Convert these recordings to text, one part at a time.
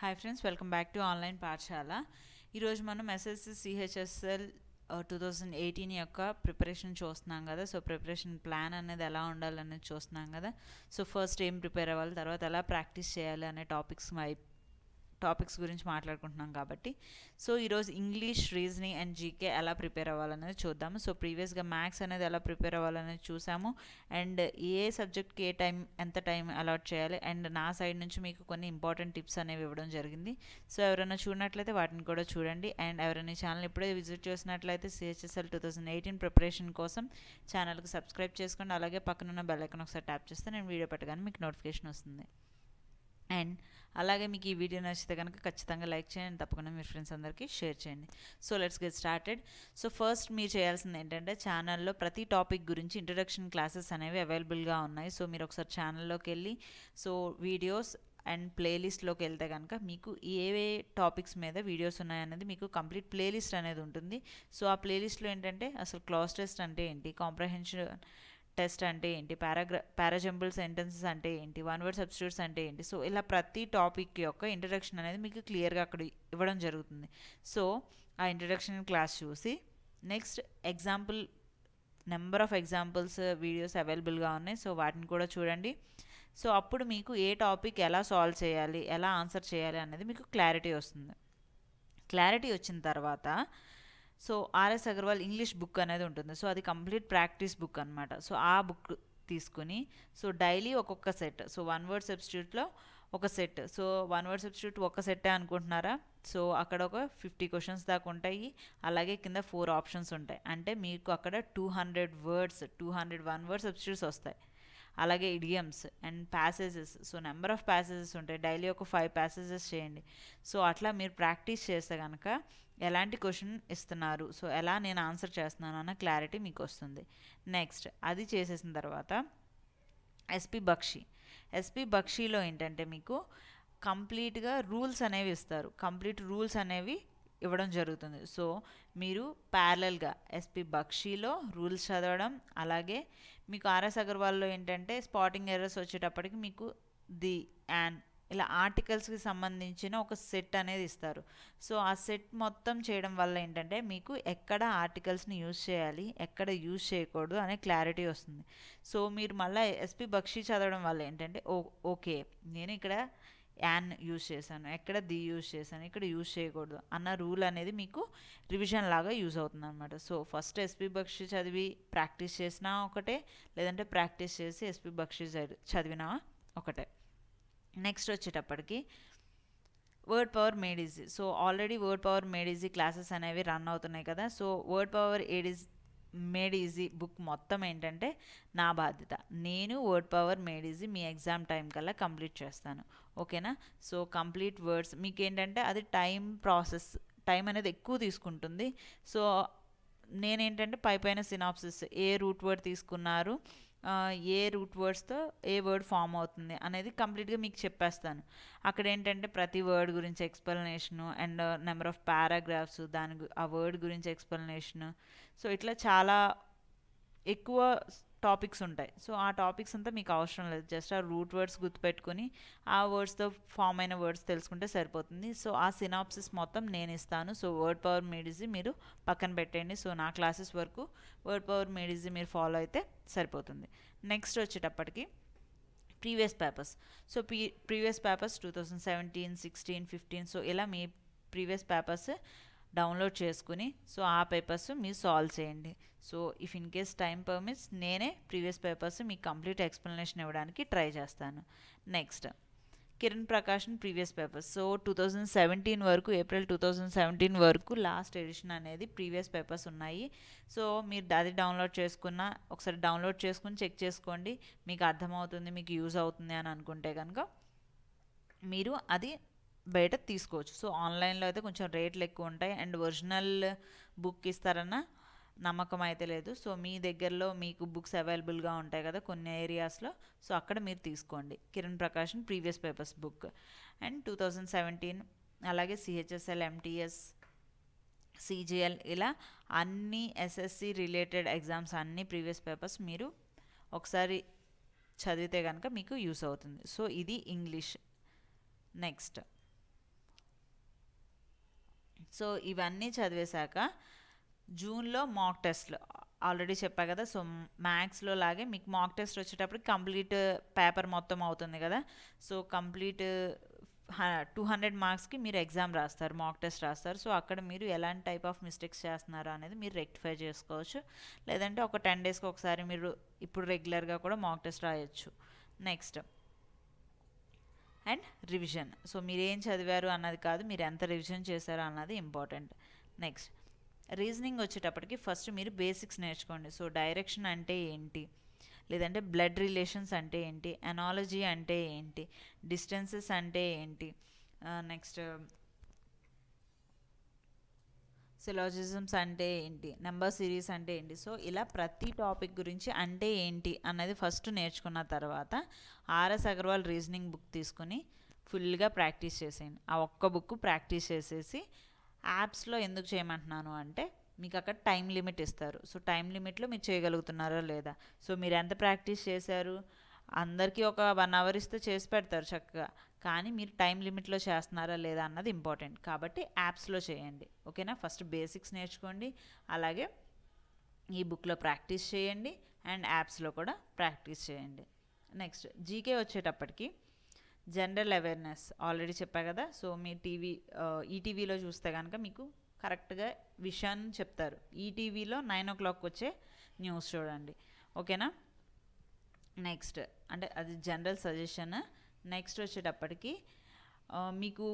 Hi friends welcome back to online पाठशाला मन SSC CHSL 2018 యొక్క ప్రిపరేషన్ చూస్తున్నాం కదా సో ప్రిపరేషన్ ప్లాన్ అనేది ఎలా ఉండాలనే చూస్తున్నాం కదా సో ఫస్ట్ ఏం ప్రిపేర్ అవ్వాలి తర్వాత ఎలా ప్రాక్టీస్ చేయాలి అనే టాపిక్స్ గురించి మాట్లాడుకుంటున్నాం కాబట్టి సో ఈ రోజు ఇంగ్లీష్ రీజనింగ్ అండ్ జీకే ఎలా ప్రిపేర్ అవ్వాలనేది చూద్దాము సో ప్రీవియస్ గా మ్యాథ్స్ అనేది ఎలా ప్రిపేర్ అవ్వాలనేది చూసాము అండ్ ఏ సబ్జెక్ట్ కి ఏ టైం ఎంత టైం అలాట్ చేయాలి అండ్ నా సైడ్ నుంచి మీకు కొన్ని ఇంపార్టెంట్ టిప్స్ అనేవి ఇవ్వడం జరిగింది సో ఎవరైనా చూడనట్లయితే వాటిని కూడా చూడండి అండ్ ఎవరైనా ఛానల్ ఇప్పుడే విజిట్ చేసినట్లయితే CHSL 2018 ప్రిపరేషన్ కోసం ఛానల్ కు సబ్స్క్రైబ్ చేసుకోండి అలాగే పక్కన ఉన్న బెల్ ఐకాన్ ఒకసారి ట్యాప్ చేస్తే నేను వీడియో పెట్టగానే మీకు నోటిఫికేషన్ వస్తుంది అండ్ అలాగే మీకు ఈ వీడియో నచ్చితే కనుక ఖచ్చితంగా లైక్ చేయండి తప్పకుండా మీ ఫ్రెండ్స్ అందరికీ షేర్ చేయండి so let's get started so first మీరు చేయాల్సింది ఏంటంటే ఛానల్లో ప్రతి టాపిక్ గురించి ఇంట్రడక్షన్ క్లాసెస్ అనేవి అవైలబుల్గా ఉన్నాయి సో మీరు ఒకసారి ఛానల్లోకి వెళ్ళి సో వీడియోస్ అండ్ ప్లేలిస్ట్లోకి వెళ్తే కనుక మీకు ఏవే టాపిక్స్ మీద వీడియోస్ ఉన్నాయనేది మీకు కంప్లీట్ ప్లేలిస్ట్ అనేది ఉంటుంది సో ఆ ప్లేలిస్ట్లో ఏంటంటే అసలు క్లాస్ టెస్ట్ అంటే ఏంటి కాంప్రహెన్షన్ టెస్ట్ అంటే ఏంటి పారాజంబుల్ సెంటెన్సెస్ అంటే ఏంటి వన్ వర్డ్ సబ్స్టిట్యూట్స్ అంటే ఏంటి సో ఇలా ప్రతి టాపిక్ యొక్క ఇంట్రడక్షన్ అనేది మీకు క్లియర్గా అక్కడ ఇవ్వడం జరుగుతుంది సో ఆ ఇంట్రడక్షన్ క్లాస్ చూసి next example number of examples videos అవైలబుల్గా ఉన్నాయి సో వాటిని కూడా చూడండి సో అప్పుడు మీకు ఏ టాపిక్ ఎలా సాల్వ్ చేయాలి ఎలా ఆన్సర్ చేయాలి అనేది మీకు క్లారిటీ వస్తుంది క్లారిటీ వచ్చిన తర్వాత so RS Agarwal English book అనేది ఉంటుంది సో అది కంప్లీట్ ప్రాక్టీస్ బుక్ అన్నమాట సో ఆ బుక్ తీసుకుని సో డైలీ ఒక్కొక్క సెట్ సో వన్ వర్డ్ సబ్స్టిట్యూట్లో ఒక set so one word substitute ఒక సెట్టే అనుకుంటున్నారా సో అక్కడ ఒక 50 questions దాకా ఉంటాయి అలాగే కింద 4 options ఉంటాయి అంటే మీకు అక్కడ 200 words 201 word సబ్స్టిట్యూట్స్ వస్తాయి అలాగే idioms and passages so number of passages ఉంటాయి డైలీ ఒక 5 passages చేయండి సో అట్లా మీరు ప్రాక్టీస్ చేస్తే కనుక ఎలాంటి క్వశ్చన్ ఇస్తున్నారు సో ఎలా నేను ఆన్సర్ చేస్తున్నాను అన్న క్లారిటీ మీకు వస్తుంది నెక్స్ట్ అది చేసేసిన తర్వాత S.P. Bakshi ఏంటంటే మీకు కంప్లీట్గా రూల్స్ అనేవి ఇస్తారు కంప్లీట్ రూల్స్ అనేవి ఇవ్వడం జరుగుతుంది సో మీరు ప్యారలల్గా S.P. Bakshi రూల్స్ చదవడం అలాగే మీకు RS అగర్వాల్లో ఏంటంటే స్పాటింగ్ ఎర్రర్స్ వచ్చేటప్పటికి మీకు ది అండ్ ఇలా ఆర్టికల్స్కి సంబంధించిన ఒక సెట్ అనేది ఇస్తారు సో ఆ సెట్ మొత్తం చేయడం వల్ల ఏంటంటే మీకు ఎక్కడ ఆర్టికల్స్ని యూజ్ చేయాలి ఎక్కడ యూజ్ చేయకూడదు అనే క్లారిటీ వస్తుంది సో మీరు మళ్ళీ S.P. Bakshi చదవడం వల్ల ఏంటంటే ఓకే నేను ఇక్కడ యాన్ యూజ్ చేశాను ఎక్కడ ది యూజ్ చేశాను ఇక్కడ యూజ్ చేయకూడదు అన్న రూల్ అనేది మీకు రివిజన్ లాగా యూజ్ అవుతుంది అనమాట సో ఫస్ట్ S.P. Bakshi చదివి ప్రాక్టీస్ చేసినా ఒకటే లేదంటే ప్రాక్టీస్ చేసి S.P. Bakshi చదివినా ఒకటే నెక్స్ట్ వచ్చేటప్పటికి word power made easy so already word power made easy classes అనేవి రన్ అవుతున్నాయి కదా so word power made easy book మొత్తం ఏంటంటే నా బాధ్యత నేను వర్డ్ పవర్ మేడ్ ఈజీ మీ ఎగ్జామ్ టైం కల్లా కంప్లీట్ చేస్తాను ఓకేనా సో కంప్లీట్ వర్డ్స్ మీకు ఏంటంటే అది టైం ప్రాసెస్ టైం అనేది ఎక్కువ తీసుకుంటుంది సో నేనేంటంటే పైపైన సినాప్సిస్ ఏ రూట్ వర్డ్ తీసుకున్నారు ఏ రూట్ వర్డ్స్తో ఏ వర్డ్ ఫామ్ అవుతుంది అనేది కంప్లీట్గా మీకు చెప్పేస్తాను అక్కడ ఏంటంటే ప్రతి వర్డ్ గురించి explanation and number of paragraphs దాని ఆ వర్డ్ గురించి ఎక్స్ప్లెనేషను సో ఇట్లా చాలా ఎక్కువ టాపిక్స్ ఉంటాయి సో ఆ టాపిక్స్ అంతా మీకు అవసరం లేదు జస్ట్ ఆ రూట్ వర్డ్స్ గుర్తుపెట్టుకొని ఆ వర్డ్స్తో ఫామ్ అయిన వర్డ్స్ తెలుసుకుంటే సరిపోతుంది సో ఆ సినాప్సిస్ మొత్తం నేను ఇస్తాను so word power made easy మీరు పక్కన పెట్టండి సో నా క్లాసెస్ వరకు వర్డ్ పవర్ మేడ్ ఈజీ మీరు ఫాలో అయితే సరిపోతుంది నెక్స్ట్ వచ్చేటప్పటికి previous papers so previous papers 2017, 2016, 2015 so ఇలా మీ ప్రీవియస్ పేపర్స్ డౌన్లోడ్ చేసుకుని సో ఆ పేపర్స్ మీరు సాల్వ్ చేయండి so if in case time permits నేనే ప్రీవియస్ పేపర్స్ మీకు కంప్లీట్ ఎక్స్ప్లెనేషన్ ఇవ్వడానికి ట్రై చేస్తాను next Kiran Prakashan previous papers so 2017 వరకు ఏప్రిల్ 2017 వరకు లాస్ట్ ఎడిషన్ అనేది ప్రీవియస్ పేపర్స్ ఉన్నాయి సో మీరు అది డౌన్లోడ్ చేసుకున్న ఒకసారి డౌన్లోడ్ చేసుకుని చెక్ చేసుకోండి మీకు అర్థమవుతుంది మీకు యూజ్ అవుతుంది అని అనుకుంటే కనుక మీరు అది బయట తీసుకోవచ్చు సో ఆన్లైన్లో అయితే కొంచెం రేట్లు ఎక్కువ ఉంటాయి అండ్ ఒరిజినల్ బుక్ ఇస్తారన్న నమ్మకం అయితే లేదు సో మీ దగ్గరలో మీకు బుక్స్ అవైలబుల్గా ఉంటాయి కదా కొన్ని ఏరియాస్లో సో అక్కడ మీరు తీసుకోండి Kiran Prakashan previous papers book and 2017 అలాగే CHSL, MTS, CGL ఇలా అన్ని SSC రిలేటెడ్ ఎగ్జామ్స్ అన్ని ప్రీవియస్ పేపర్స్ మీరు ఒకసారి చదివితే కనుక మీకు యూస్ అవుతుంది సో ఇది ఇంగ్లీష్ నెక్స్ట్ సో ఇవన్నీ చదివేశాక జూన్లో మాక్ టెస్ట్లు ఆల్రెడీ చెప్పా కదా. సో మ్యాథ్స్లో లాగే మీకు మాక్ టెస్ట్ వచ్చేటప్పుడు కంప్లీట్ పేపర్ మొత్తం అవుతుంది కదా. సో కంప్లీట్ 200 మార్క్స్కి మీరు ఎగ్జామ్ రాస్తారు, మాక్ టెస్ట్ రాస్తారు. సో అక్కడ మీరు ఎలాంటి టైప్ ఆఫ్ మిస్టేక్స్ చేస్తున్నారో అనేది మీరు రెక్టిఫై చేసుకోవచ్చు. లేదంటే ఒక 10 డేస్కి ఒకసారి మీరు ఇప్పుడు రెగ్యులర్గా కూడా మాక్ టెస్ట్ రాయొచ్చు. Next and revision. సో మీరు ఏం చదివారు అన్నది కాదు, మీరు ఎంత రివిజన్ చేశారు అన్నది ఇంపార్టెంట్. నెక్స్ట్ రీజనింగ్ వచ్చేటప్పటికి ఫస్ట్ మీరు బేసిక్స్ నేర్చుకోండి. సో డైరెక్షన్ అంటే ఏంటి, లేదంటే బ్లడ్ రిలేషన్స్ అంటే ఏంటి, అనాలజీ అంటే ఏంటి, డిస్టెన్సెస్ అంటే ఏంటి, నెక్స్ట్ సిలాజిజమ్స్ అంటే ఏంటి, నెంబర్ సిరీస్ అంటే ఏంటి. సో ఇలా ప్రతి టాపిక్ గురించి అంటే ఏంటి అన్నది ఫస్ట్ నేర్చుకున్న తర్వాత ఆర్ఎస్ అగర్వాల్ రీజనింగ్ బుక్ తీసుకుని ఫుల్గా ప్రాక్టీస్ చేసేయండి. ఆ ఒక్క బుక్ ప్రాక్టీస్ చేసేసి యాప్స్లో ఎందుకు చేయమంటున్నాను అంటే మీకు అక్కడ టైం లిమిట్ ఇస్తారు. సో టైం లిమిట్లో మీరు చేయగలుగుతున్నారా లేదా, సో మీరు ఎంత ప్రాక్టీస్ చేశారు. అందరికీ ఒక 1 అవర్ ఇస్తే చేసి పెడతారు చక్కగా, కానీ మీరు టైం లిమిట్లో చేస్తున్నారా లేదా అన్నది ఇంపార్టెంట్. కాబట్టి యాప్స్లో చేయండి, ఓకేనా. ఫస్ట్ బేసిక్స్ నేర్చుకోండి, అలాగే ఈ బుక్లో ప్రాక్టీస్ చేయండి అండ్ యాప్స్లో కూడా ప్రాక్టీస్ చేయండి. నెక్స్ట్ జీకే వచ్చేటప్పటికి జనరల్ అవేర్నెస్ ఆల్రెడీ చెప్పా కదా. సో మీ ఈటీవీలో చూస్తే కనుక మీకు కరెక్ట్గా విషయాన్ని చెప్తారు. ఈటీవీలో 9 o'clock వచ్చే న్యూస్ చూడండి, ఓకేనా. నెక్స్ట్ అంటే అది జనరల్ సజెషన్. నెక్స్ట్ వచ్చేటప్పటికి మీకు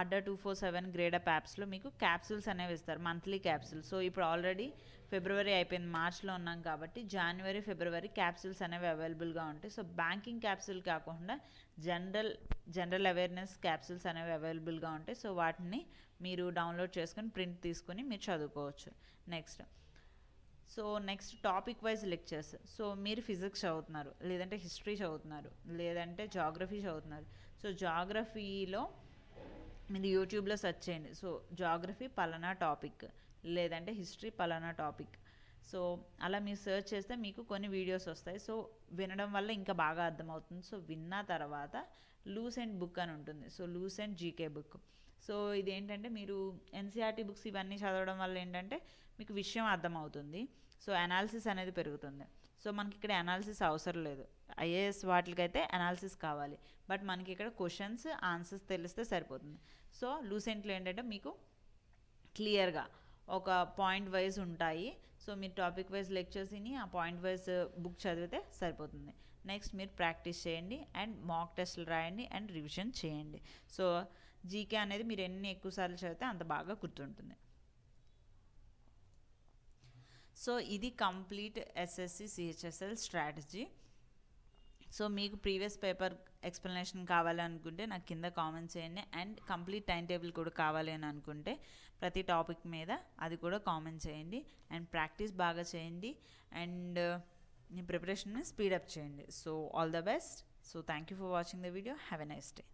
అడ్డా 247 గ్రేడ్ అప్ యాప్స్లో మీకు క్యాప్సూల్స్ అనేవి ఇస్తారు, మంత్లీ క్యాప్సూల్స్. సో ఇప్పుడు ఆల్రెడీ ఫిబ్రవరి అయిపోయింది, మార్చ్లో ఉన్నాం కాబట్టి జనవరి ఫిబ్రవరి క్యాప్సూల్స్ అనేవి అవైలబుల్గా ఉంటాయి. సో బ్యాంకింగ్ క్యాప్సూల్ కాకుండా జనరల్ అవేర్నెస్ క్యాప్సూల్స్ అనేవి అవైలబుల్గా ఉంటాయి. సో వాటిని మీరు డౌన్లోడ్ చేసుకొని ప్రింట్ తీసుకొని మీరు చదువుకోవచ్చు. Next so next topic wise lectures. So మీరు ఫిజిక్స్ చదువుతున్నారు, లేదంటే హిస్టరీ చదువుతున్నారు, లేదంటే జాగ్రఫీ చదువుతున్నారు. సో జాగ్రఫీలో మీరు యూట్యూబ్లో సెర్చ్ చేయండి. సో జాగ్రఫీ పలానా టాపిక్, లేదంటే హిస్టరీ పలానా టాపిక్. సో అలా మీరు సెర్చ్ చేస్తే మీకు కొన్ని వీడియోస్ వస్తాయి. సో వినడం వల్ల ఇంకా బాగా అర్థమవుతుంది. సో విన్న తర్వాత లూసెంట్ బుక్ అని ఉంటుంది. So Lucent GK book. So ఇదేంటంటే మీరు ఎన్సీఆర్టీ బుక్స్ ఇవన్నీ చదవడం వల్ల ఏంటంటే మీకు విషయం అర్థమవుతుంది. సో అనాలిసిస్ అనేది పెరుగుతుంది. సో మనకి ఇక్కడ అనాలిసిస్ అవసరం లేదు. ఐఏఎస్ వాటికైతే అనాలిసిస్ కావాలి, బట్ మనకి ఇక్కడ క్వశ్చన్స్ ఆన్సర్స్ తెలిస్తే సరిపోతుంది. సో లూసెంట్లో ఏంటంటే మీకు క్లియర్గా ఒక పాయింట్ వైజ్ ఉంటాయి. సో మీరు టాపిక్ వైజ్ లెక్చర్స్ని ఆ పాయింట్ వైజ్ బుక్ చదివితే సరిపోతుంది. నెక్స్ట్ మీరు ప్రాక్టీస్ చేయండి అండ్ మాక్ టెస్ట్లు రాయండి అండ్ రివిజన్ చేయండి. సో జీకే అనేది మీరు ఎన్ని ఎక్కువసార్లు చదివితే అంత బాగా గుర్తుంటుంది. సో ఇది complete SSC CHSL strategy. So మీకు ప్రీవియస్ పేపర్ ఎక్స్ప్లెనేషన్ కావాలనుకుంటే నాకు కింద కామెంట్స్ చేయండి, అండ్ కంప్లీట్ టైం టేబుల్ కూడా కావాలి అని అనుకుంటే ప్రతి టాపిక్ మీద అది కూడా కామెంట్ చేయండి. అండ్ ప్రాక్టీస్ బాగా చేయండి అండ్ మీ ప్రిపరేషన్ని స్పీడప్ చేయండి. So all the best. So thank you for watching the video. Have a nice day.